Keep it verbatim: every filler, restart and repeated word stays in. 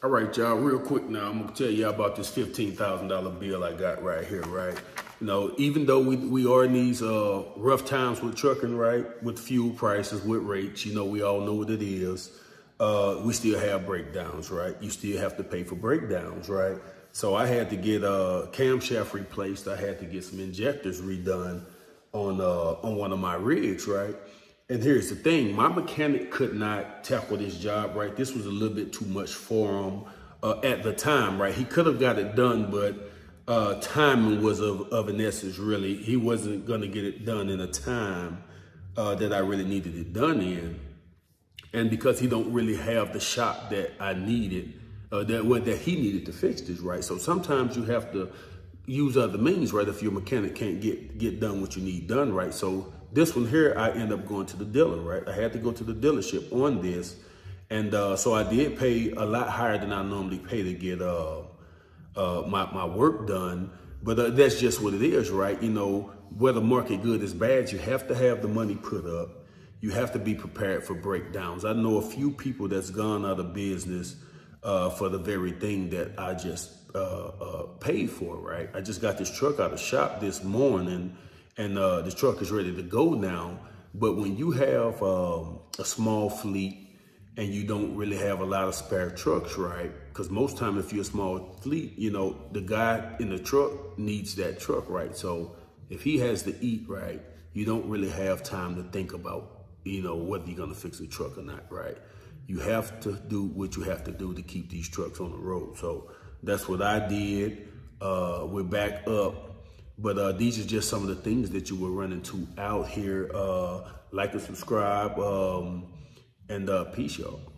All right, y'all, real quick now, I'm gonna tell y'all about this fifteen thousand dollar bill I got right here, right? You know, even though we, we are in these uh, rough times with trucking, right? With fuel prices, with rates, you know, we all know what it is. Uh, we still have breakdowns, right? You still have to pay for breakdowns, right? So I had to get a uh, camshaft replaced. I had to get some injectors redone on, uh, on one of my rigs, right? And here's the thing, my mechanic could not tackle this job, right? This was a little bit too much for him uh, at the time, right? He could have got it done, but uh, timing was of, of an essence, really. He wasn't gonna get it done in a time uh, that I really needed it done in. And because he don't really have the shop that I needed, uh, that, well, that he needed to fix this, right? So sometimes you have to use other means, right? If your mechanic can't get, get done what you need done, right? So this one here, I end up going to the dealer, right? I had to go to the dealership on this. And uh, so I did pay a lot higher than I normally pay to get uh, uh, my, my work done. But uh, that's just what it is, right? You know, whether market good is bad, you have to have the money put up. You have to be prepared for breakdowns. I know a few people that's gone out of business uh, for the very thing that I just uh, uh, paid for, right? I just got this truck out of shop this morning. And uh, the truck is ready to go now. But when you have um, a small fleet and you don't really have a lot of spare trucks, right? Because most time if you're a small fleet, you know, the guy in the truck needs that truck, right? So if he has to eat, right, you don't really have time to think about, you know, whether you're gonna fix the truck or not, right? You have to do what you have to do to keep these trucks on the road. So that's what I did. Uh, we're back up. But uh, these are just some of the things that you will run into out here. Uh, like and subscribe, um, and uh, peace, y'all.